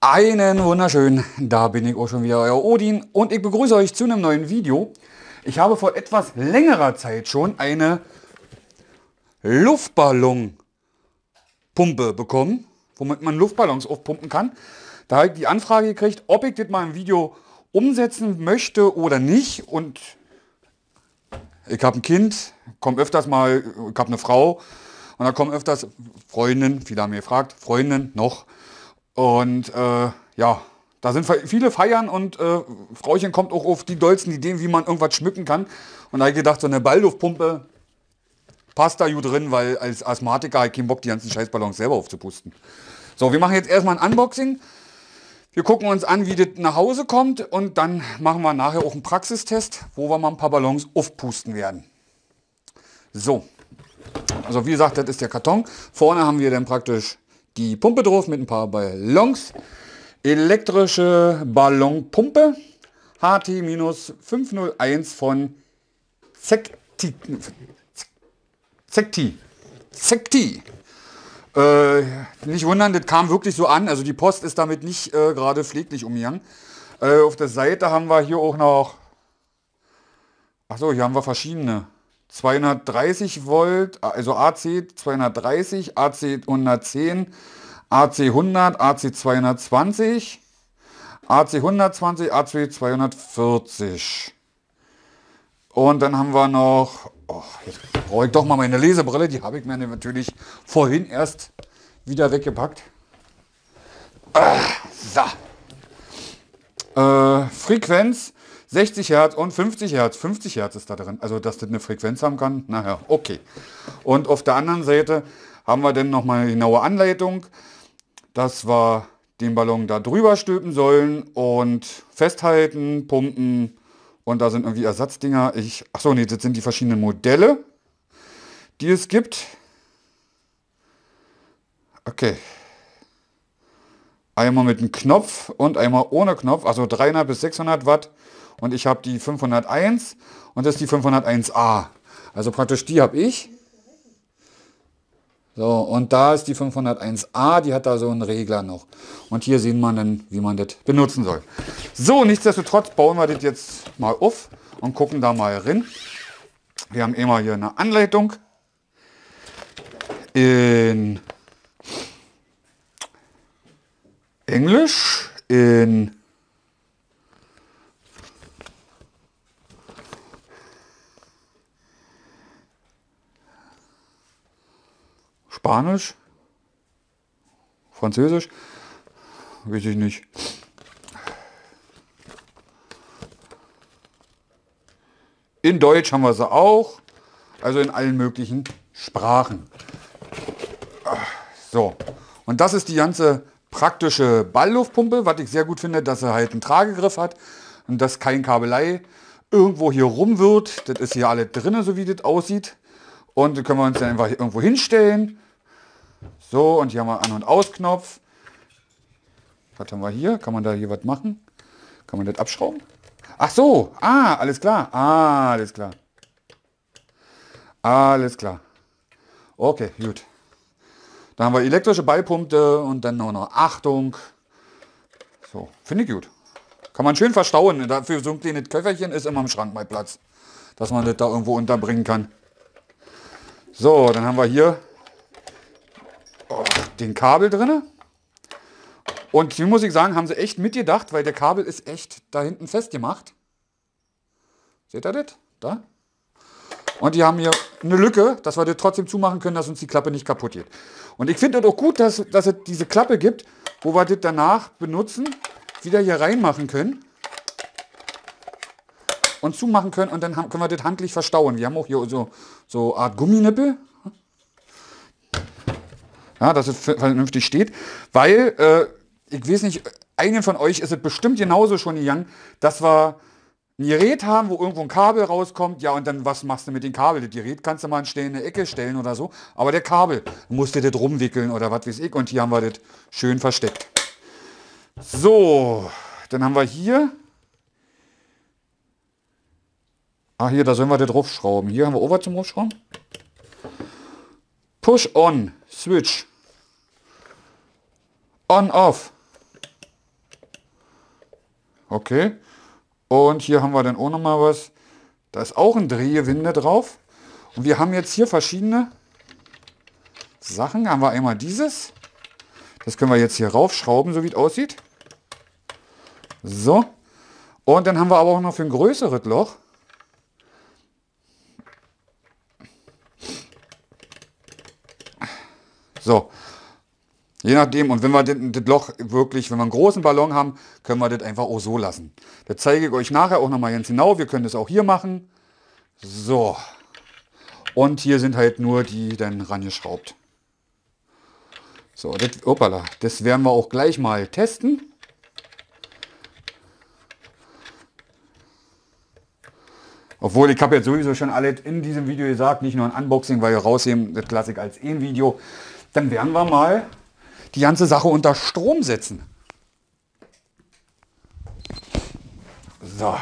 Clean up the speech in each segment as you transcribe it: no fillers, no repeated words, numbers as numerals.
Einen wunderschönen, da bin ich auch schon wieder, euer Odin, und ich begrüße euch zu einem neuen Video. Ich habe vor etwas längerer Zeit schon eine Luftballonpumpe bekommen, womit man Luftballons aufpumpen kann. Da habe ich die Anfrage gekriegt, ob ich das mal im Video umsetzen möchte oder nicht. Und ich habe ein Kind, kommt öfters mal, ich habe eine Frau und da kommen öfters Freundinnen, viele haben mir gefragt, Freundinnen noch. Und ja, da sind viele feiern und Frauchen kommt auch auf die dollsten Ideen, wie man irgendwas schmücken kann. Und da habe ich gedacht, so eine Ballluftpumpe passt da gut drin, weil als Asthmatiker habe ich keinen Bock, die ganzen Scheißballons selber aufzupusten. So, wir machen jetzt erstmal ein Unboxing. Wir gucken uns an, wie das nach Hause kommt und dann machen wir nachher auch einen Praxistest, wo wir mal ein paar Ballons aufpusten werden. So, also wie gesagt, das ist der Karton. Vorne haben wir dann praktisch die Pumpe drauf mit ein paar Ballons. Elektrische Ballonpumpe HT-501 von Zektek. Nicht wundern, das kam wirklich so an. Also die Post ist damit nicht gerade pfleglich umgegangen. Auf der Seite haben wir hier auch noch, achso, hier haben wir verschiedene. 230 Volt, also AC 230, AC 110, AC 100, AC 220, AC 120, AC 240. Und dann haben wir noch, oh, jetzt brauche ich doch mal meine Lesebrille, die habe ich mir natürlich vorhin erst wieder weggepackt. So. Frequenz. 60 Hertz und 50 Hertz. 50 Hertz ist da drin. Also, dass das eine Frequenz haben kann, naja, okay. Und auf der anderen Seite haben wir dann nochmal eine genaue Anleitung, dass wir den Ballon da drüber stülpen sollen und festhalten, pumpen. Und da sind irgendwie Ersatzdinger. Achso, nee, das sind die verschiedenen Modelle, die es gibt. Okay. Einmal mit einem Knopf und einmal ohne Knopf. Also 300 bis 600 Watt. Und ich habe die 501 und das ist die 501A. Also praktisch die habe ich. So, und da ist die 501A, die hat da so einen Regler noch. Und hier sehen wir dann, wie man das benutzen soll. So, nichtsdestotrotz bauen wir das jetzt mal auf und gucken da mal rein. Wir haben immer hier eine Anleitung in Englisch, in Spanisch, Französisch, weiß ich nicht. In Deutsch haben wir sie auch, also in allen möglichen Sprachen. So, und das ist die ganze praktische Ballluftpumpe, was ich sehr gut finde, dass sie halt einen Tragegriff hat und dass kein Kabelei irgendwo hier rum wird. Das ist hier alle drin, so wie das aussieht. Und dann können wir uns dann einfach irgendwo hinstellen. So, und hier haben wir An- und Ausknopf. Was haben wir hier? Kann man da hier was machen? Kann man das abschrauben? Ach so, alles klar. Alles klar. Alles klar. Okay, gut. Da haben wir elektrische Ballpumpe und dann noch Achtung. So, finde ich gut. Kann man schön verstauen. Dafür so ein kleines Köfferchen ist immer im Schrank mal Platz. Dass man das da irgendwo unterbringen kann. So, dann haben wir hier den Kabel drin. Und hier muss ich sagen, haben sie echt mitgedacht, weil der Kabel ist echt da hinten festgemacht. Seht ihr das? Da. Und die haben hier eine Lücke, dass wir das trotzdem zumachen können, dass uns die Klappe nicht kaputt geht. Und ich finde das auch gut, dass es diese Klappe gibt, wo wir das danach benutzen, wieder hier reinmachen können. Und zumachen können und dann können wir das handlich verstauen. Wir haben auch hier so Art Gumminippel. Ja, dass es vernünftig steht. Weil, ich weiß nicht, einigen von euch ist es bestimmt genauso schon gegangen, dass wir ein Gerät haben, wo irgendwo ein Kabel rauskommt, ja, und dann was machst du mit dem Kabel? Das Gerät kannst du mal in eine Ecke stellen oder so, aber der Kabel musst du das rumwickeln oder was weiß ich, und hier haben wir das schön versteckt. So, dann haben wir hier, ach hier, da sollen wir das draufschrauben, hier haben wir Over zum Draufschrauben, Push-On, Switch, On-Off, okay. Und hier haben wir dann auch noch mal was. Da ist auch ein Drehgewinde drauf. Und wir haben jetzt hier verschiedene Sachen. Haben wir einmal dieses. Das können wir jetzt hier raufschrauben, so wie es aussieht. So. Und dann haben wir aber auch noch für ein größeres Loch. So. Je nachdem, und wenn wir das Loch wirklich, wenn wir einen großen Ballon haben, können wir das einfach auch so lassen. Das zeige ich euch nachher auch nochmal ganz genau. Wir können das auch hier machen. So. Und hier sind halt nur die dann rangeschraubt. So, das, hoppala, das werden wir auch gleich mal testen. Obwohl, ich habe jetzt sowieso schon alles in diesem Video gesagt, nicht nur ein Unboxing, weil wir rausheben, das Klassik als E-Video. Dann werden wir mal die ganze Sache unter Strom setzen. So.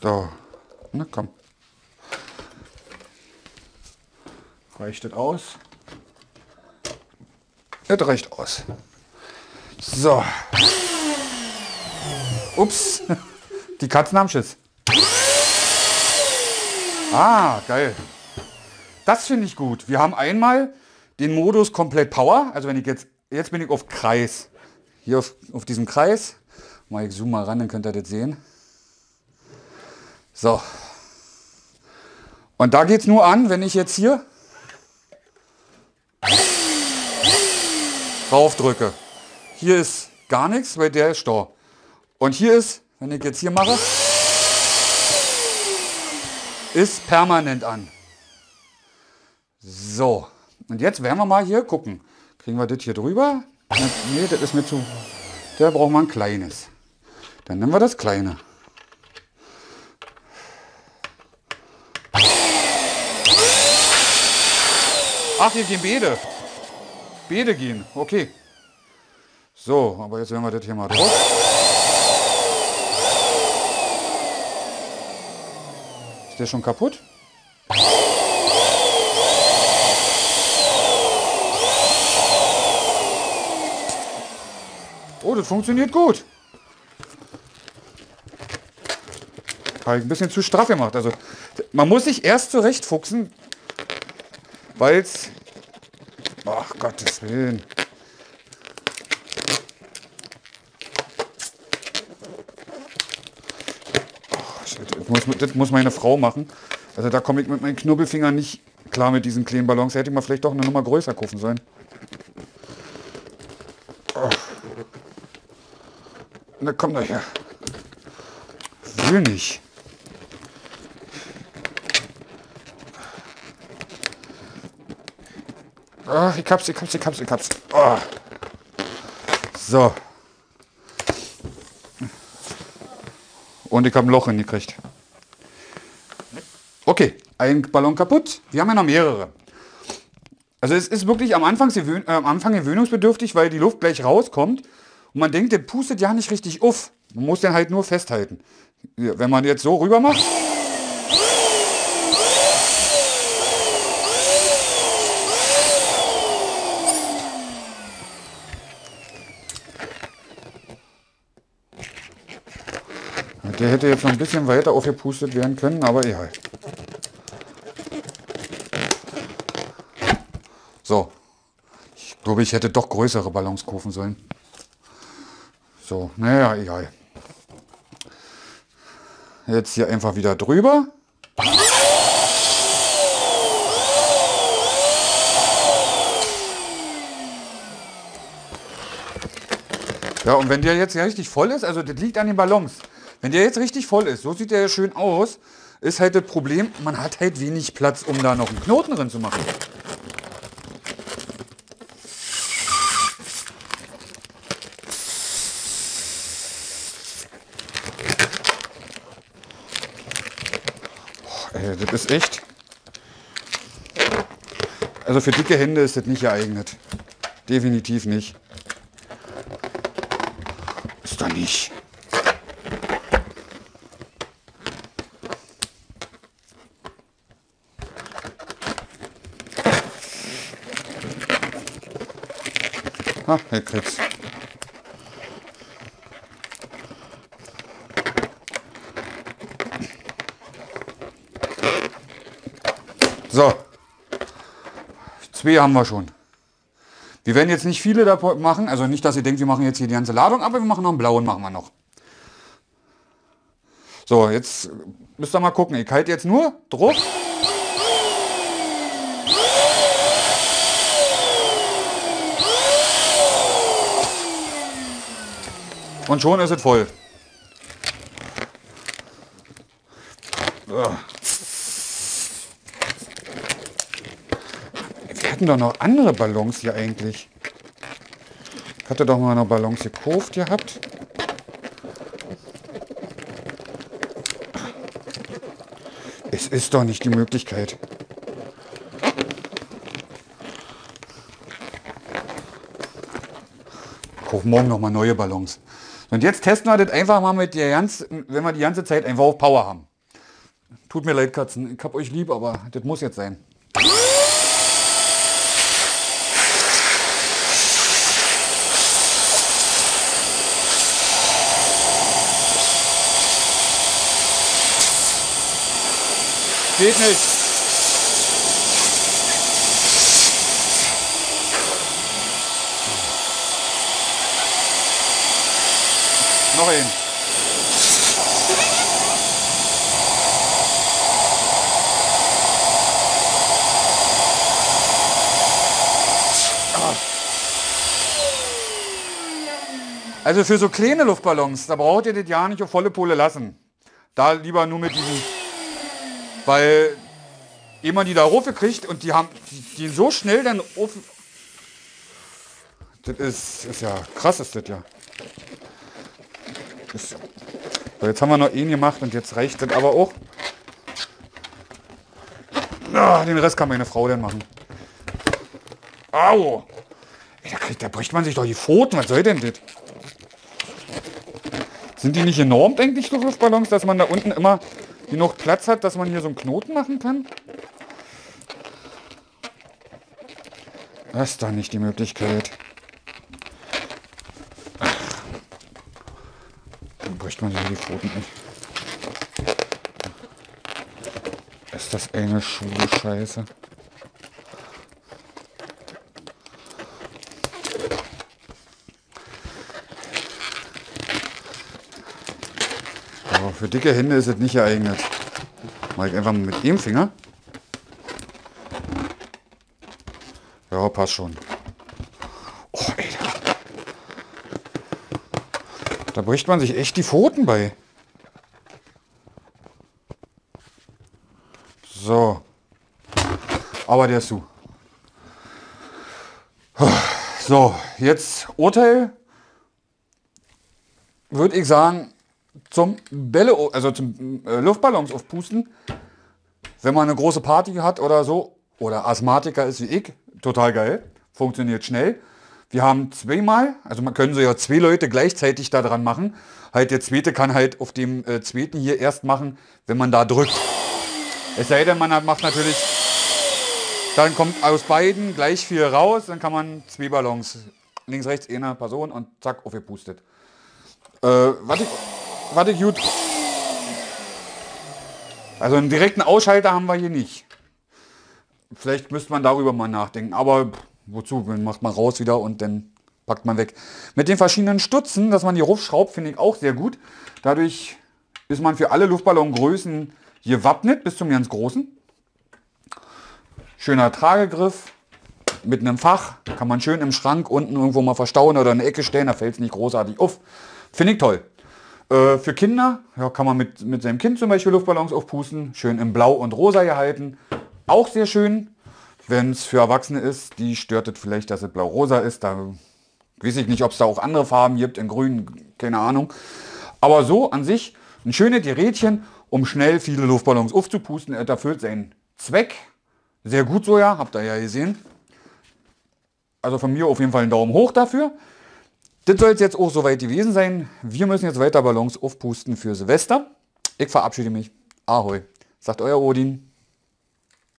So. Na komm. Reicht das aus? Das reicht aus. So. Ups. Die Katzen haben Schiss. Ah, geil. Das finde ich gut. Wir haben einmal den Modus komplett Power. Also wenn ich jetzt bin ich auf Kreis. Hier auf diesem Kreis. Mal, ich zoome mal ran, dann könnt ihr das sehen. So. Und da geht es nur an, wenn ich jetzt hier drauf drücke. Hier ist gar nichts, weil der ist Stau. Und hier ist, wenn ich jetzt hier mache, ist permanent an. So. Und jetzt werden wir mal hier gucken. Kriegen wir das hier drüber? Nee, das ist mir zu... Da brauchen wir ein kleines. Dann nehmen wir das kleine. Ach, hier gehen Bäder. Bäder gehen, okay. So, aber jetzt werden wir das hier mal drauf. Ist der schon kaputt? Oh, das funktioniert gut. Habe ich ein bisschen zu straff gemacht. Also, man muss sich erst zurechtfuchsen, weil es... Ach, Gottes Willen. Oh, shit. Das muss meine Frau machen. Also da komme ich mit meinen Knubbelfingern nicht klar mit diesen kleinen Ballons. Da hätte ich mal vielleicht doch eine Nummer größer kaufen sollen. Oh. Na komm da her. Will nicht. Ach, ich hab's. Oh. So. Und ich habe ein Loch hingekriegt. Okay, ein Ballon kaputt. Wir haben ja noch mehrere. Also es ist wirklich am Anfang gewöhnungsbedürftig, weil die Luft gleich rauskommt. Und man denkt, der pustet ja nicht richtig auf. Man muss den halt nur festhalten. Wenn man jetzt so rüber macht... Der hätte jetzt noch ein bisschen weiter aufgepustet werden können, aber egal. So. Ich glaube, ich hätte doch größere Ballons kaufen sollen. So, naja, egal. Jetzt hier einfach wieder drüber. Ja, und wenn der jetzt richtig voll ist, also das liegt an den Ballons. Wenn der jetzt richtig voll ist, so sieht der ja schön aus, ist halt das Problem, man hat halt wenig Platz, um da noch einen Knoten drin zu machen. Boah, ey, das ist echt... Also für dicke Hände ist das nicht geeignet. Definitiv nicht. Ist doch nicht. Ah, Herr Kretz. So. Zwei haben wir schon. Wir werden jetzt nicht viele da machen, also nicht, dass ihr denkt, wir machen jetzt hier die ganze Ladung, aber wir machen noch einen blauen, machen wir noch. So, jetzt müsst ihr mal gucken. Ich halte jetzt nur Druck. Und schon ist es voll. Wir hatten doch noch andere Ballons hier eigentlich. Ich hatte doch mal noch Ballons gekauft gehabt. Es ist doch nicht die Möglichkeit. Ich kaufe morgen nochmal neue Ballons. Und jetzt testen wir das einfach mal mit der ganzen, wenn wir die ganze Zeit einfach auf Power haben. Tut mir leid, Katzen, ich hab euch lieb, aber das muss jetzt sein. Geht nicht. Noch ein. Also für so kleine Luftballons, da braucht ihr das ja nicht auf volle Pole lassen. Da lieber nur mit diesen, weil jemand die da hochgekriegt und die haben die so schnell dann offen. Das ist ja krass, ist das ja. So, jetzt haben wir noch einen gemacht und jetzt reicht das aber auch. Ah, den Rest kann meine Frau dann machen. Au! Ey, da bricht man sich doch die Pfoten, was soll denn das? Sind die nicht enorm, denke ich, so Luftballons, dass man da unten immer genug Platz hat, dass man hier so einen Knoten machen kann? Das ist doch nicht die Möglichkeit. Bricht man sich die Pfoten nicht. Ist das eine Scheiße? Aber für dicke Hände ist es nicht geeignet. Mach ich einfach mal mit dem Finger. Ja, passt schon. Da bricht man sich echt die Pfoten bei. So. Aber der ist zu. So, jetzt Urteil. Würde ich sagen, zum Luftballons aufpusten. Wenn man eine große Party hat oder so, oder Asthmatiker ist wie ich, total geil. Funktioniert schnell. Wir haben zweimal, also man können so ja zwei Leute gleichzeitig da dran machen. Halt der zweite kann halt auf dem zweiten hier erst machen, wenn man da drückt. Es sei denn, man macht natürlich, dann kommt aus beiden gleich viel raus, dann kann man zwei Ballons, links, rechts, einer Person und zack, aufgepustet. Warte, gut. Also einen direkten Ausschalter haben wir hier nicht. Vielleicht müsste man darüber mal nachdenken, aber... Wozu? Dann macht man raus wieder und dann packt man weg. Mit den verschiedenen Stutzen, dass man die raufschraubt, finde ich auch sehr gut. Dadurch ist man für alle Luftballongrößen gewappnet, bis zum ganz großen. Schöner Tragegriff. mit einem Fach, kann man schön im Schrank unten irgendwo mal verstauen oder in eine Ecke stellen, da fällt es nicht großartig auf. Finde ich toll. Für Kinder, ja, kann man mit seinem Kind zum Beispiel Luftballons aufpusten, schön in Blau und Rosa gehalten, auch sehr schön. Wenn es für Erwachsene ist, die stört es vielleicht, dass es blau-rosa ist, da weiß ich nicht, ob es da auch andere Farben gibt, in grün, keine Ahnung. Aber so an sich ein schönes Gerätchen, um schnell viele Luftballons aufzupusten, er erfüllt seinen Zweck. Sehr gut so, ja, habt ihr ja gesehen. Also von mir auf jeden Fall einen Daumen hoch dafür. Das soll es jetzt auch soweit gewesen sein. Wir müssen jetzt weiter Ballons aufpusten für Silvester. Ich verabschiede mich. Ahoi, sagt euer Odin.